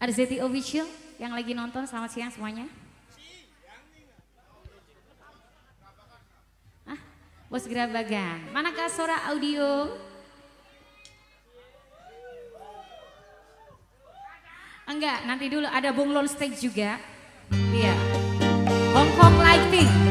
Arzetti Official yang lagi nonton, selamat siang semuanya. Ah, Bos Grabagan, manakah Sora Audio? Enggak, nanti dulu ada Bunglon Stage juga. Iya, Hong Kong Lighting.